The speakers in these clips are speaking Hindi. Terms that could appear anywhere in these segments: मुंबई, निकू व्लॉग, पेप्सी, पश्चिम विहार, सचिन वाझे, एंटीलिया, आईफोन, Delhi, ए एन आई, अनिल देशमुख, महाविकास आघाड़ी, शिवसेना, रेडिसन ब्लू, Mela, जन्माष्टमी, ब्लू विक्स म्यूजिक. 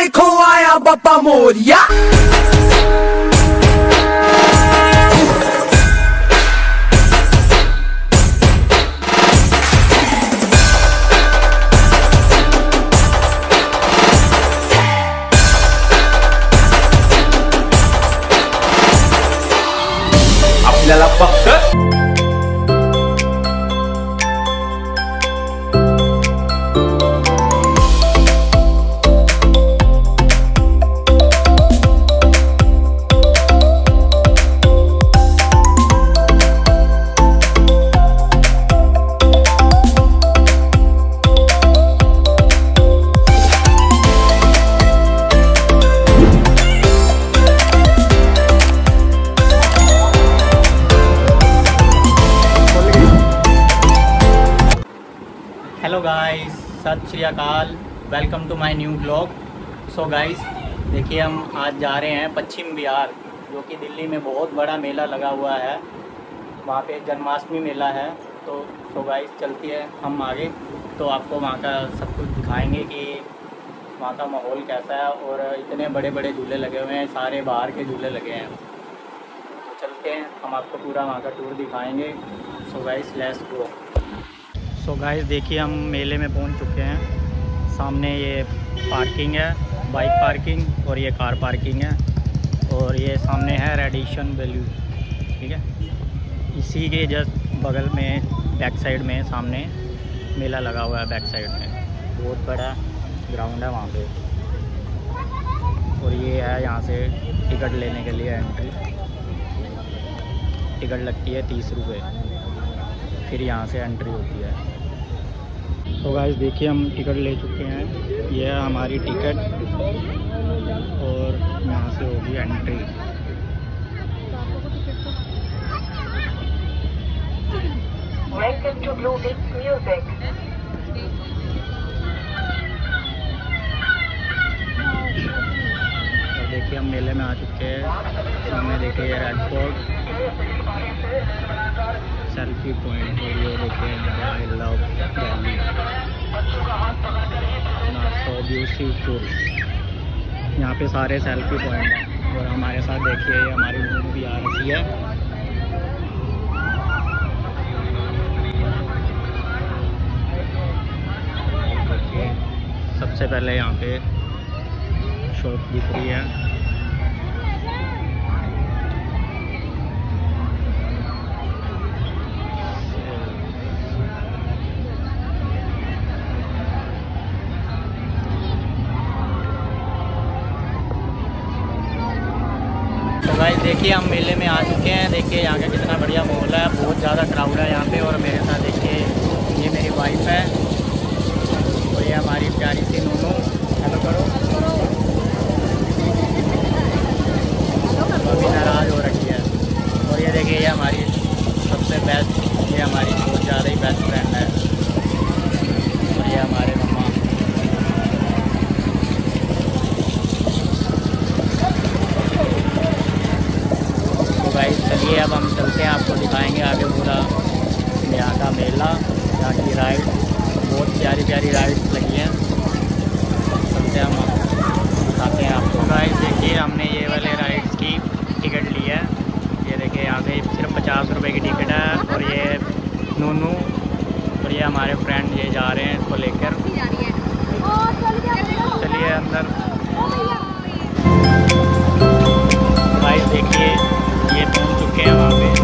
देखो आया बापा मोरिया। आपल्याला फक्त हेलो गाइस, सत श्री अकाल। Welcome to my new vlog. So guys देखिए, हम आज जा रहे हैं पश्चिम विहार, जो कि दिल्ली में बहुत बड़ा मेला लगा हुआ है। वहाँ पे जन्माष्टमी मेला है। तो सो गाइस चलती है हम आगे, तो आपको वहाँ का सब कुछ दिखाएंगे कि वहाँ का माहौल कैसा है। और इतने बड़े बड़े झूले लगे हुए हैं, सारे बाहर के झूले लगे हैं। तो चलते हैं, हम आपको पूरा वहाँ का टूर दिखाएँगे। So guys let's go. So guys देखिए, हम मेले में पहुंच चुके हैं। सामने ये पार्किंग है, बाइक पार्किंग, और ये कार पार्किंग है। और ये सामने है रेडिसन ब्लू, ठीक है। इसी के जस्ट बगल में बैक साइड में सामने मेला लगा हुआ है। बैक साइड में बहुत बड़ा ग्राउंड है वहाँ पे। और ये है यहाँ से टिकट लेने के लिए एंट्री। टिकट लगती है 30 रुपये, फिर यहाँ से एंट्री होती है। तो गाइस देखिए, हम टिकट ले चुके हैं। यह है हमारी टिकट और यहाँ से होगी entry. Welcome to ब्लू विक्स म्यूजिक। देखिए हम मेले में आ चुके हैं। सामने देखिए रेड फोर्ट, सेल्फी पॉइंट, और ये देखें I love Delhi, so beautiful. यहाँ पे सारे सेल्फी पॉइंट हैं। और हमारे साथ देखिए हमारी मूवी भी आ रही है। सबसे पहले यहाँ पे शॉप दिख रही है। देखिए हम मेले में आ चुके हैं। देखिए यहाँ का कितना बढ़िया माहौल है, बहुत ज़्यादा क्राउड है यहाँ पे। और मेरे साथ देखिए ये मेरी वाइफ है, और ये हमारी प्यारी सी नूनू। हेलो करो। अभी नाराज़ हो रखी है। और ये देखिए, ये हमारी सबसे बेस्ट, ये हमारी बहुत ज़्यादा ही बेस्ट फ्रेंड है। और ये हमारे अब हम चलते हैं, आपको दिखाएंगे आगे पूरा यहाँ का मेला। यहाँ की राइड बहुत प्यारी प्यारी राइड्स लगी हैं। चलते हैं, हम दिखाते हैं आपको। गाइस देखिए, हमने ये वाले राइड्स की टिकट ली है। ये देखिए यहाँ पे सिर्फ 50 रुपये की टिकट है। और ये नूनू और ये हमारे फ्रेंड ये जा रहे हैं इसको लेकर। चलिए अंदर। गाइस देखिए, ये पहुँच चुके हैं वहाँ पे।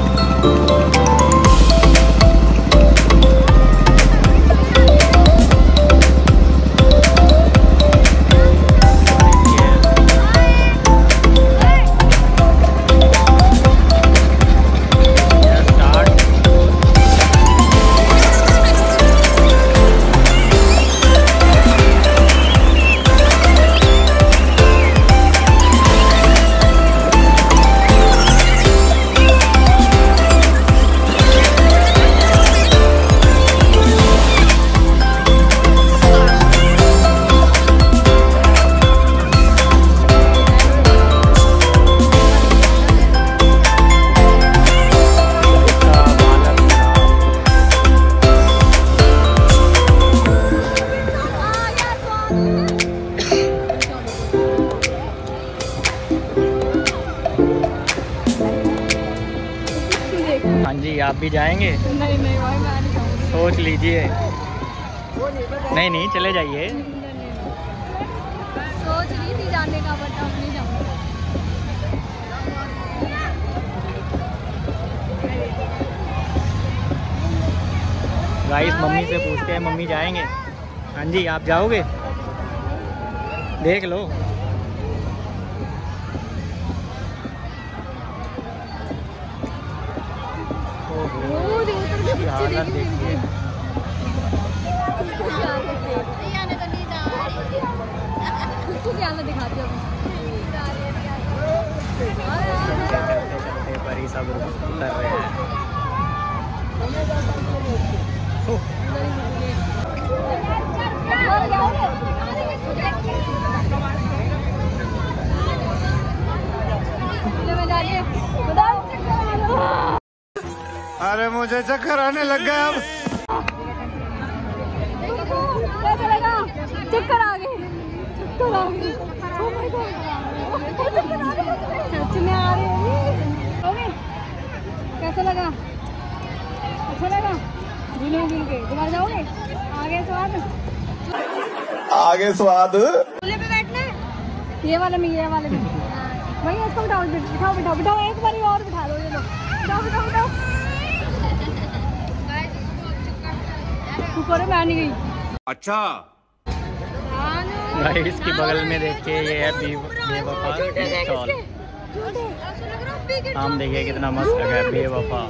आप भी जाएंगे? नहीं नहीं भाई, मैं नहीं जाऊंगी। सोच लीजिए। नहीं नहीं चले जाइए। सोच रही थी जाने का बट अब नहीं जाऊंगी। गाइस मम्मी से पूछते हैं, मम्मी जाएंगे? हाँ जी आप जाओगे? देख लो। अरे मुझे चक्कर आने लग गया। अब चक्कर आ गए, चक्कर आ गए। ओह माय गॉड, चक्कर आ रहे हैं, सच में आ रहे हैं। कैसा लगा? अच्छा लगा? घूमोगे दोबारा जाओगे? आगे स्वाद, आगे स्वाद। झूले पे बैठना है, ये वाले में, ये वाले में। वही इसको बिठाओ, बिठाओ बिठाओ बिठाओ, एक बारी और बिठा लो। ये लो, बिठाओ बिठाओ बिठाओ। मैं नहीं गई। अच्छा भाई, इसके बगल में देखिए ये है बेवफा। हम देखिए कितना मस्त लगा है बेवफा।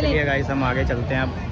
चलिए गाइस हम आगे चलते हैं। अब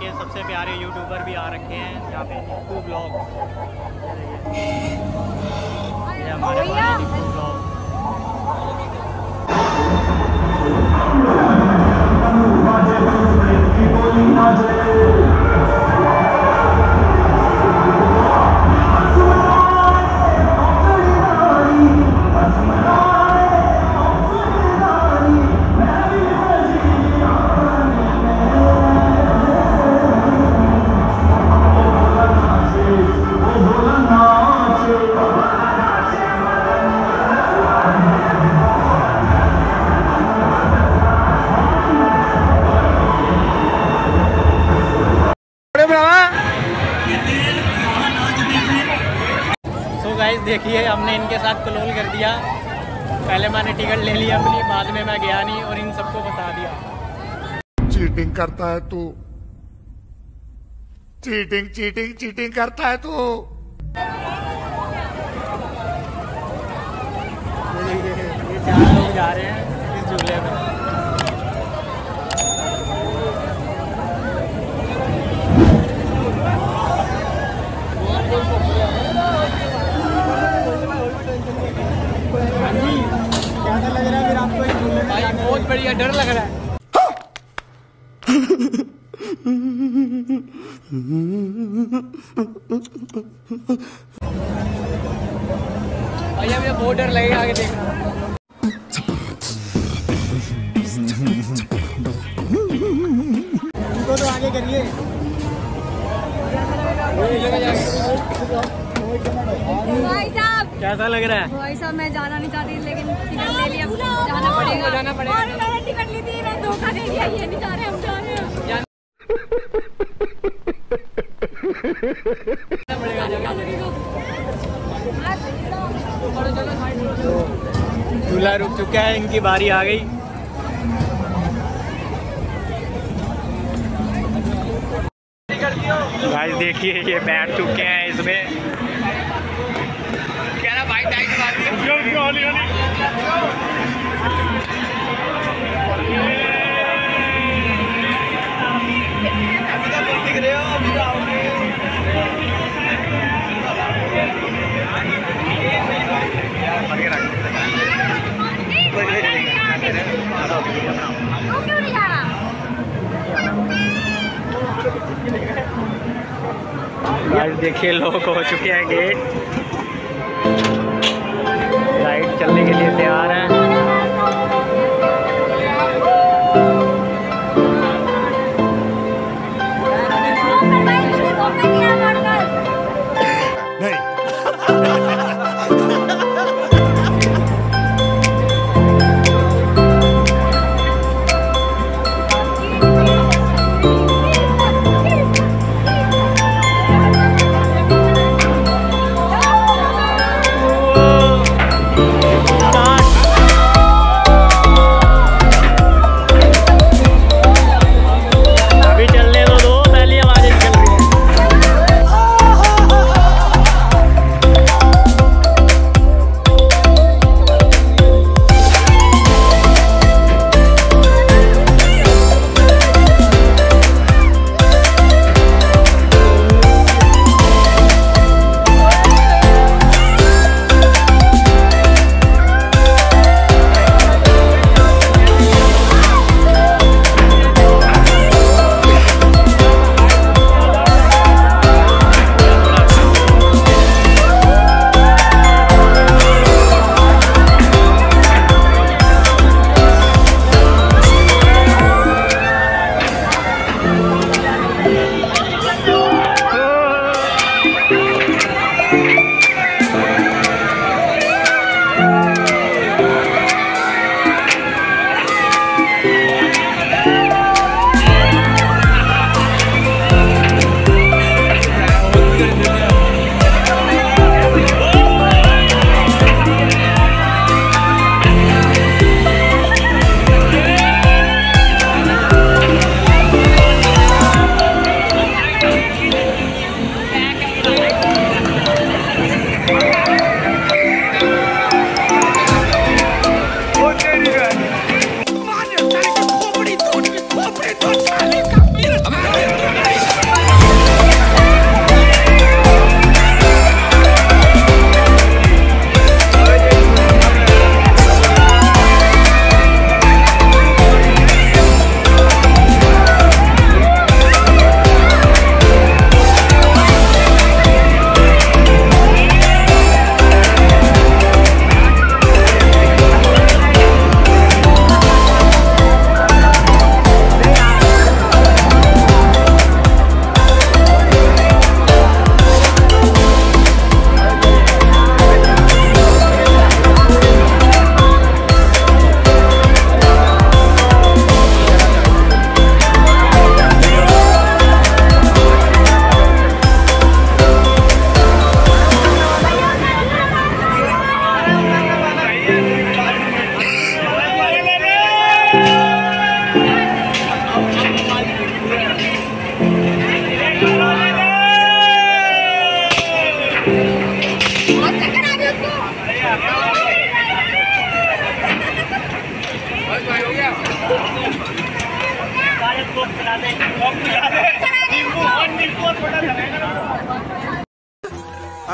के सबसे प्यारे यूट्यूबर भी आ रखे हैं यहाँ पे, निकू व्लॉग। ये हमारे निकू व्लॉग। देखिए हमने इनके साथ कलोल कर दिया। पहले मैंने टिकट ले लिया अपनी, बाद में मैं गया नहीं और इन सबको बता दिया। चीटिंग करता है तू, चीटिंग चीटिंग चीटिंग करता है तू। ये 4 लोग जा रहे हैं इस झूले में। बढ़िया डर लग रहा है। भैया मुझे बहुत डर लगेगा आगे देखना। इनको तो आगे करिए। कैसा लग रहा है भाई साहब? मैं जाना नहीं चाहती लेकिन टिकट ले लिया, जाना पड़ेगा, जाना पड़ेगा। और मैंने टिकट ली थी, मैं धोखा दे दिया, ये नहीं जा रहे, हम जा रहे हैं। झूला रुक चुका है, इनकी बारी आ गई। गाइस देखिए ये बैठ चुके हैं इसमें। देखिए लोग हो चुके हैं गेट, लाइट चलने के लिए तैयार हैं।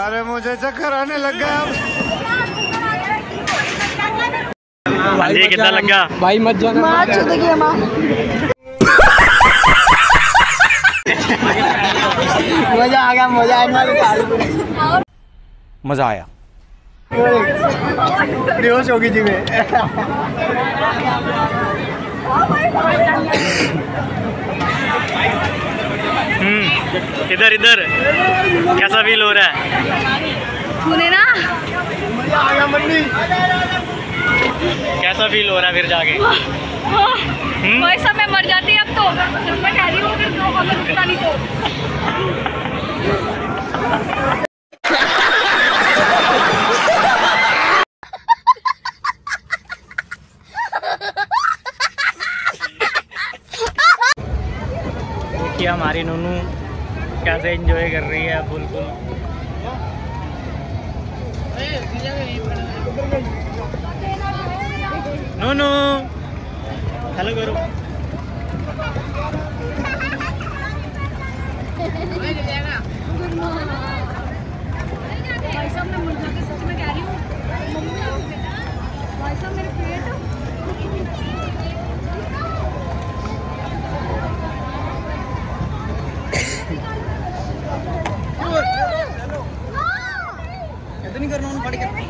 अरे मुझे चक्कर आने लग गया। ये कितना लग गया भाई? मत जाना, मजा आ गया, मजा आया। बेहोश होगी जी मैं। इधर इधर कैसा फील हो रहा है? तूने ना मजा आ गया मम्मी। कैसा फील हो रहा है फिर जाके? वही सब मैं मर जाती अब तो। मैं कह रही हूँ फिर दो हमें रुकता नहीं तो। कि हमारी नूनू कैसे एंजॉय कर रही है फुल फुल। नूनू हेलो करो। भाई साहब मैं मुझे सच में कह रही हूँ, भाई साहब मेरे पेट इतनी करना उन पड़ी करती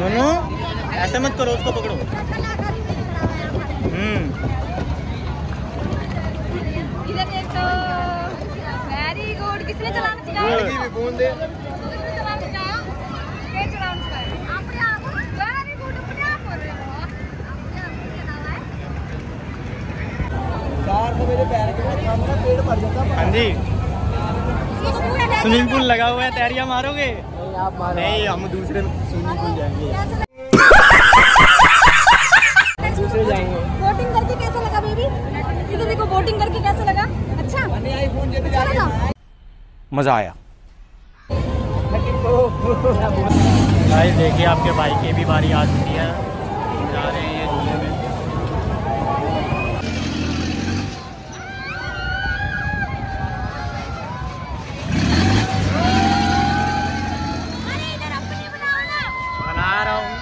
दोनों ऐसे मत करो, उसको पकड़ो। किसने चलाना सिखाया? बूंदे किसने चलाना सिखाया? ये चलाना सिखाया अपने आप को। गाड़ी को अपने आप कर रहे हो, अपने आप चलाना है। कार में मेरे पैर के सामने पेड़ पड़ जाता है। हां जी स्विमिंग पूल लगा हुआ है, तैरिया मारोगे? नहीं आप मारो। नहीं हम दूसरे स्विमिंग पूल जाएंगे, दूसरे जाएंगे। बोटिंग करके कैसा लगा बेबी? इधर देखो बोटिंग करके कैसा लगा? अच्छा मैंने आईफोन देते जा रहा है, मज़ा आया। भाई देखिए आपके भाई की भी बारी आ चुकी है, जा रहे हैं ये झूले में। बना रहा हूँ।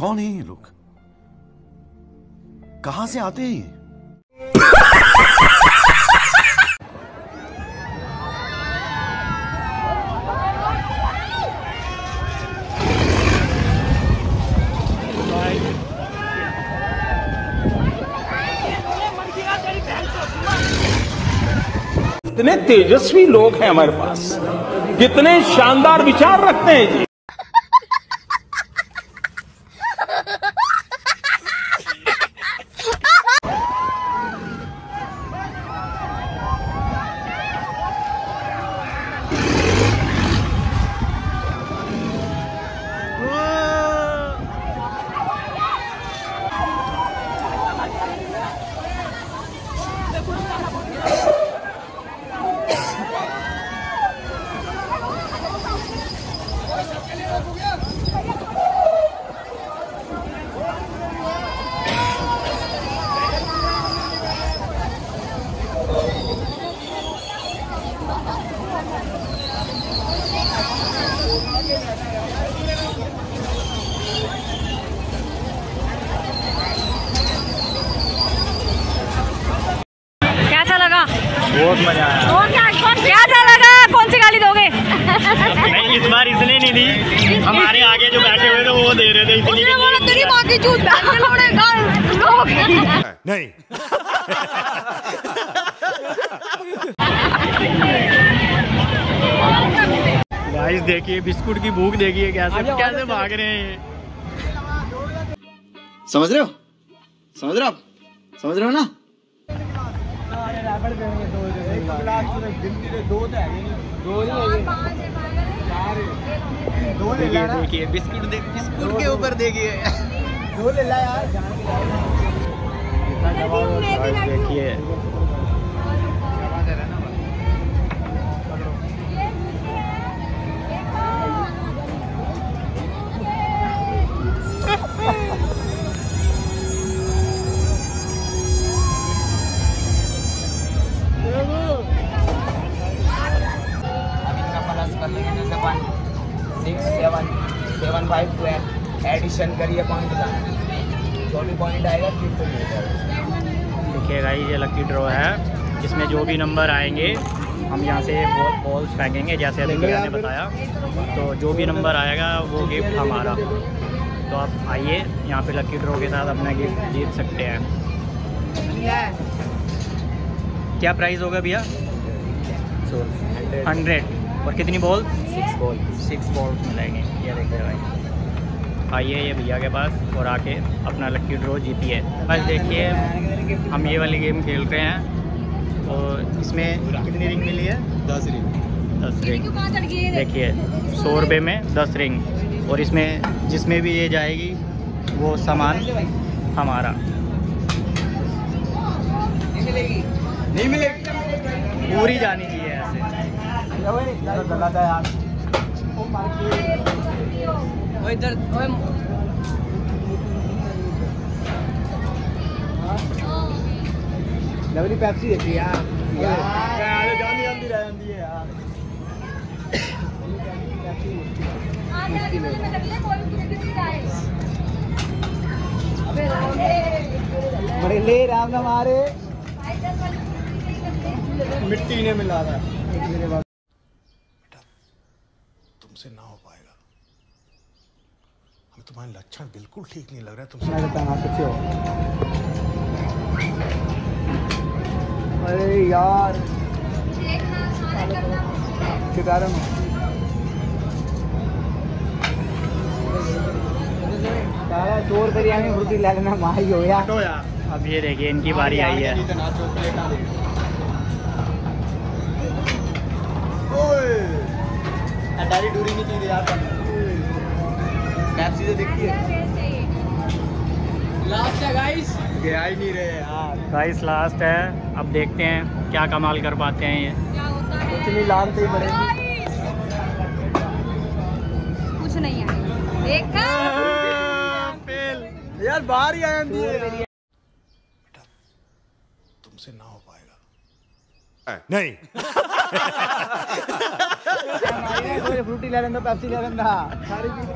कौन है ये लोग, कहां से आते हैं? कितने तेजस्वी लोग हैं हमारे पास, कितने शानदार विचार रखते हैं जी। बहुत मजा आया। और क्या अच्छा लगा? कौन सी गाली दोगे? नहीं, इस बार इसने नहीं दी, हमारे आगे जो बैठे हुए थे वो दे रहे थे। इतनी नहीं गाइस, देखिए बिस्कुट की भूख, देखिए कैसे कैसे भाग रहे हैं। समझ रहे हो? समझ रहे हो आप? समझ रहे हो ना? देखिए बिस्कुट के ऊपर, देखिए देखिए एडिशन करिए पॉइंट पॉइंट आएगा। देखिए गाइस, ये लकी ड्रॉ है, इसमें जो भी नंबर आएंगे हम यहाँ से बॉल्स फेंकेंगे, जैसे अभी भैया ने बताया। तो जो भी नंबर आएगा वो गिफ्ट हमारा। तो आप आइए, यहाँ पे लकी ड्रॉ के साथ अपना गिफ्ट जीत सकते हैं। क्या प्राइस होगा भैया? 100। और कितनी बॉल? 6 बॉल मिलेंगे। ये देखिए भाई, आइए ये भैया के पास और आके अपना लकी ड्रॉ जीतिए। बस देखिए, हम ये वाली गेम खेल रहे हैं और इसमें कितनी रिंग मिली है? 10 रिंग। देखिए 100 रुपये में 10 रिंग, और इसमें जिसमें भी ये जाएगी वो सामान हमारा। नहीं मिलेगी, पूरी जानी चाहिए ऐसे। डबली पेप्सी देखिए यार, बड़े ले राम नाम आ रहे, मिट्टी ने मिला था। बेटा तुमसे ना हो पाएगा, तुम्हारे लक्षण बिल्कुल ठीक नहीं लग रहा है तुमसे। अरे यार चोर बिरयानी रोटी लगना माही हो यार। अब ये देखिए इनकी बारी आई है। अटारी डूरी नहीं चाहिए यार, देखिए लास्ट है गाइस, गया ही नहीं रहे यार। गाइस लास्ट है, अब देखते हैं क्या कमाल कर पाते हैं ये। क्या होता है? इतनी लान से ही पड़ेगी, कुछ नहीं है। देखा फेल यार, बाहर ही आया। बेटा तुमसे ना हो पाएगा। नहीं फ्रूटी ले लेना, पेप्सी ले लेना, सारी।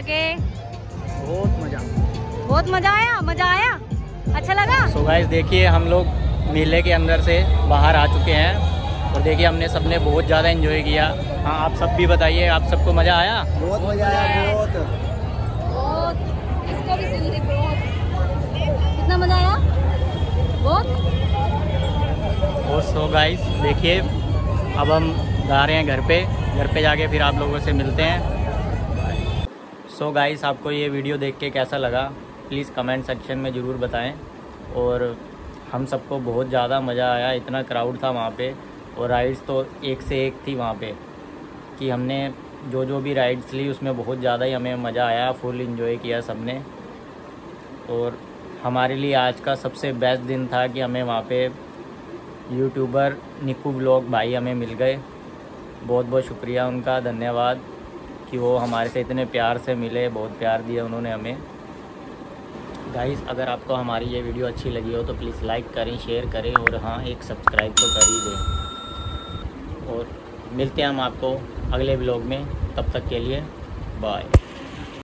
आके? बहुत मजा आया। अच्छा लगा। सो गाइस देखिए हम लोग मेले के अंदर से बाहर आ चुके हैं और देखिए हमने सबने बहुत ज़्यादा एंजॉय किया। हाँ आप सब भी बताइए, आप सबको मज़ा आया? बहुत मज़ा आया। इसको भी सुन रही, कितना मज़ा आया, बहुत। और सो गाइस देखिए अब हम जा रहे हैं घर पे जाके फिर आप लोगों से मिलते हैं। सो गाइस आपको ये वीडियो देख के कैसा लगा प्लीज़ कमेंट सेक्शन में ज़रूर बताएं। और हम सबको बहुत ज़्यादा मज़ा आया, इतना क्राउड था वहाँ पे और राइड्स तो एक से एक थी वहाँ पे कि हमने जो भी राइड्स ली उसमें बहुत ज़्यादा ही हमें मज़ा आया, फुल एंजॉय किया सबने। और हमारे लिए आज का सबसे बेस्ट दिन था कि हमें वहाँ पे यूट्यूबर निकू व्लॉग भाई हमें मिल गए। बहुत बहुत शुक्रिया उनका, धन्यवाद कि वो हमारे से इतने प्यार से मिले, बहुत प्यार दिया उन्होंने हमें। गाइस अगर आपको हमारी ये वीडियो अच्छी लगी हो तो प्लीज़ लाइक करें, शेयर करें और हाँ एक सब्सक्राइब तो कर ही दें। और मिलते हैं हम आपको अगले व्लॉग में, तब तक के लिए बाय।